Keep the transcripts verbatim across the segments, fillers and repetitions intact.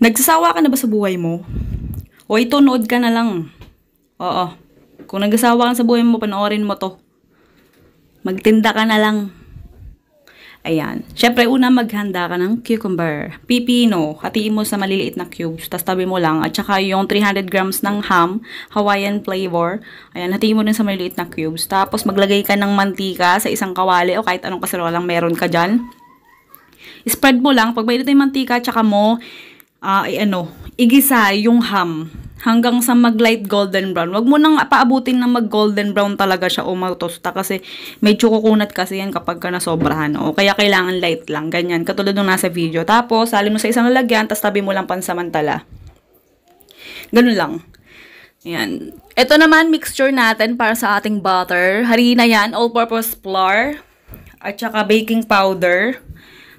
Nagsasawa ka na ba sa buhay mo? O ito, nood ka na lang. Oo. Kung nagsasawa ka sa buhay mo, panoorin mo to. Magtinda ka na lang. Ayan. Siyempre, una maghanda ka ng cucumber. Pipino. Hatiin mo sa maliliit na cubes. Tapos tabi mo lang. At saka yung three hundred grams ng ham. Hawaiian flavor. Ayan. Hatiin mo din sa maliliit na cubes. Tapos maglagay ka ng mantika sa isang kawali o kahit anong kaserolang meron ka dyan. Spread mo lang. Pag mainit na yung mantika, tsaka mo uh, ay ano, igisa yung ham. Hanggang sa mag-light golden brown. Huwag mo nang paabutin na mag-golden brown talaga siya o mag-tosta kasi medyo kukunat kasi yan kapag ka nasobrahan. O kaya kailangan light lang. Ganyan. Katulad nung nasa video. Tapos, salin mo sa isang lalagyan tapos tabi mo lang pansamantala. Ganun lang. Ayan. Ito naman, mixture natin para sa ating butter. Harina yan. All-purpose flour. At saka baking powder.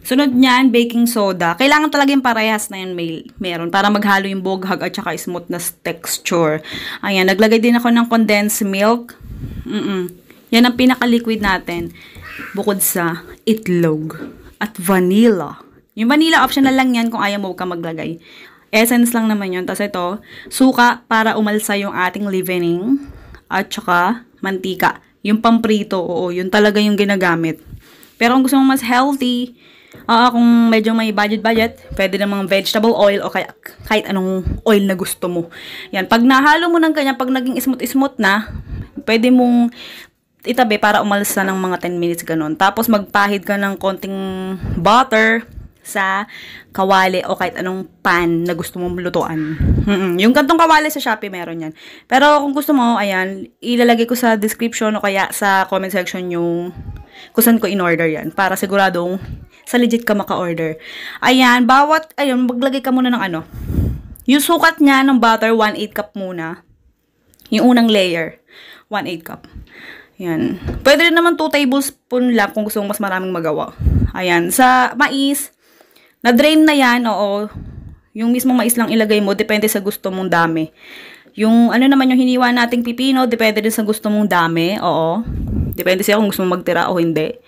Sunod niyan, baking soda. Kailangan talaga yung parehas na yun may, meron para maghalo yung boghag at saka smooth na texture. Ayan, naglagay din ako ng condensed milk. Mm-mm. Yan ang pinaka-liquid natin. Bukod sa itlog at vanilla. Yung vanilla, optional lang yan kung ayaw mo ka maglagay. Essence lang naman yun. Tapos ito, suka para umalsa yung ating leavening. At saka mantika. Yung pamprito, oo, yun talaga yung ginagamit. Pero kung gusto mong mas healthy, Uh, kung medyo may budget-budget, pwede namang vegetable oil o kaya, kahit anong oil na gusto mo. Yan. Pag nahalo mo ng ganyan, pag naging smooth-smooth na, pwede mong itabi para umalsa ng mga ten minutes ganun. Tapos magpahid ka ng konting butter sa kawali o kahit anong pan na gusto mong lutuan. Mm-mm. Yung kantong kawali sa Shopee meron yan. Pero kung gusto mo, ayan, ilalagay ko sa description o kaya sa comment section yung kung saan ko in-order yan para siguradong sa legit ka maka-order. Ayan, bawat, ayun, maglagay ka muna ng ano. Yung sukat niya ng butter, one eighth cup muna. Yung unang layer, one eighth cup. Ayan. Pwede rin naman two tablespoon lang kung gusto mong mas maraming magawa. Ayan, sa mais, na-drain na yan, oo. Yung mismong mais lang ilagay mo, depende sa gusto mong dami. Yung ano naman yung hiniwa nating pipino, depende din sa gusto mong dami, oo. Depende siya kung gusto mong magtira o hindi.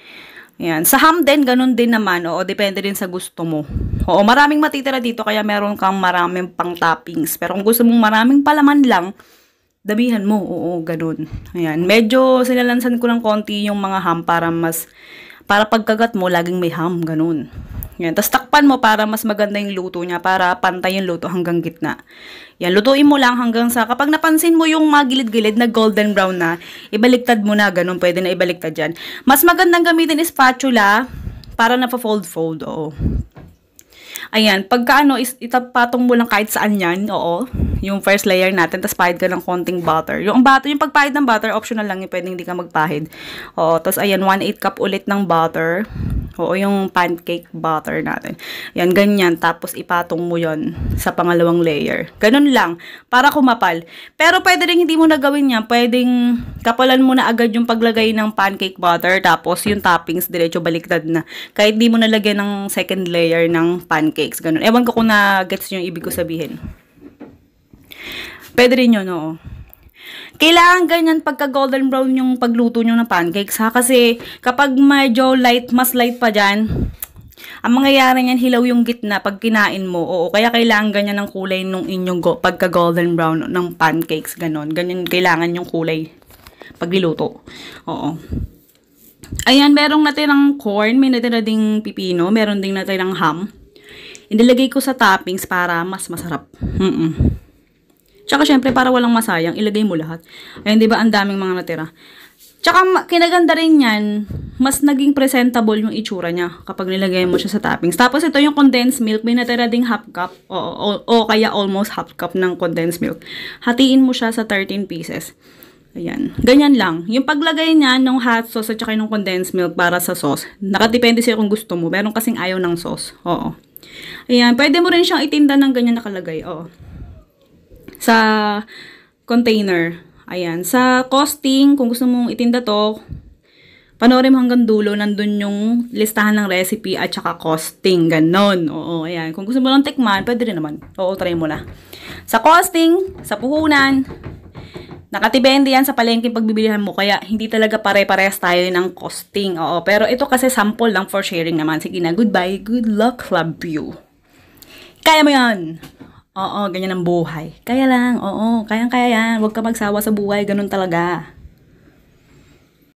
Ayan. Sa ham din, ganun din naman. Oo, depende din sa gusto mo. Oo, maraming matitira dito kaya meron kang maraming pang toppings. Pero kung gusto mong maraming palaman lang, dabihan mo. Oo, ganun. Ayan. Medyo sinalansan ko ng konti yung mga ham para mas, para pagkagat mo, laging may ham. Ganun. Ayan. Tapos takpan mo para mas maganda yung luto niya. Para pantay yung luto hanggang gitna. Ayan. Lutuin mo lang hanggang sa, kapag napansin mo yung mga gilid-gilid na golden brown na, ibaliktad mo na. Ganun, pwede na ibaliktad yan. Mas magandang gamitin is spatula para napa-fold-fold. Oo. Ayan. Pagka ano, itapatong mo lang kahit saan yan. Oo. Yung first layer natin. Tapos pahid ka ng konting butter. Yung butter, yung pagpahid ng butter, optional lang yun. Pwede hindi ka magpahid. Oo. Tapos ayan, one eighth cup ulit ng butter. Oo, yung pancake butter natin. Yan, ganyan. Tapos ipatong mo yon sa pangalawang layer. Ganun lang. Para kumapal. Pero pwede rin hindi mo na gawin yan. Pwedeng kapalan mo na agad yung paglagay ng pancake butter. Tapos yung toppings, diretso baliktad na. Kahit di mo nalagyan ng second layer ng pancakes. Ganun. Ewan ko kung na-gets yung ibig ko sabihin. Pwede rin yun, oo. Kailangan ganyan pagka golden brown yung pagluto nyo ng pancakes, ha? Kasi kapag medyo light, mas light pa dyan, ang mangyayari niyan, hilaw yung gitna pag kinain mo. Oo, kaya kailangan ganyan ang kulay nung inyong go pagka golden brown ng pancakes. Ganon, ganyan kailangan yung kulay pagliluto. Oo. Ayan, merong natirang corn, may natira ding pipino, meron ding natirang ham. Inilagay ko sa toppings para mas masarap. Mm-mm. Tsaka syempre para walang masayang, ilagay mo lahat. Ayun, 'di ba, ang daming mga natira. Tsaka kinaganda rin 'yan, mas naging presentable yung itsura niya kapag nilagay mo siya sa toppings. Tapos ito yung condensed milk, may natira ding half cup o, o, o kaya almost half cup ng condensed milk. Hatiin mo siya sa thirteen pieces. Ayan. Ganyan lang. Yung paglagay niya ng hot sauce at saka ng condensed milk para sa sauce. Nakadepende sa'yo kung gusto mo. Meron kasing ayaw ng sauce. Oo. Ayan, pwede mo rin siyang itinda ng ganyan nakalagay. Oo. Sa container. Ayan. Sa costing, kung gusto mong itinda to, panoorin mo hanggang dulo, nandun yung listahan ng recipe at saka costing. Ganon. Oo, ayan. Kung gusto mo lang tikman, pwede rin naman. Oo, try mo na. Sa costing, sa puhunan, nakatibende yan sa palengking pagbibilihan mo, kaya hindi talaga pare-parehas tayo ng costing. Oo, pero ito kasi sample lang for sharing naman. Sige na, goodbye. Good luck, love you. Kaya mo yan! Oo, ganyan ang buhay. Kaya lang, oo, kayang-kaya yan. Huwag ka magsawa sa buhay, ganun talaga.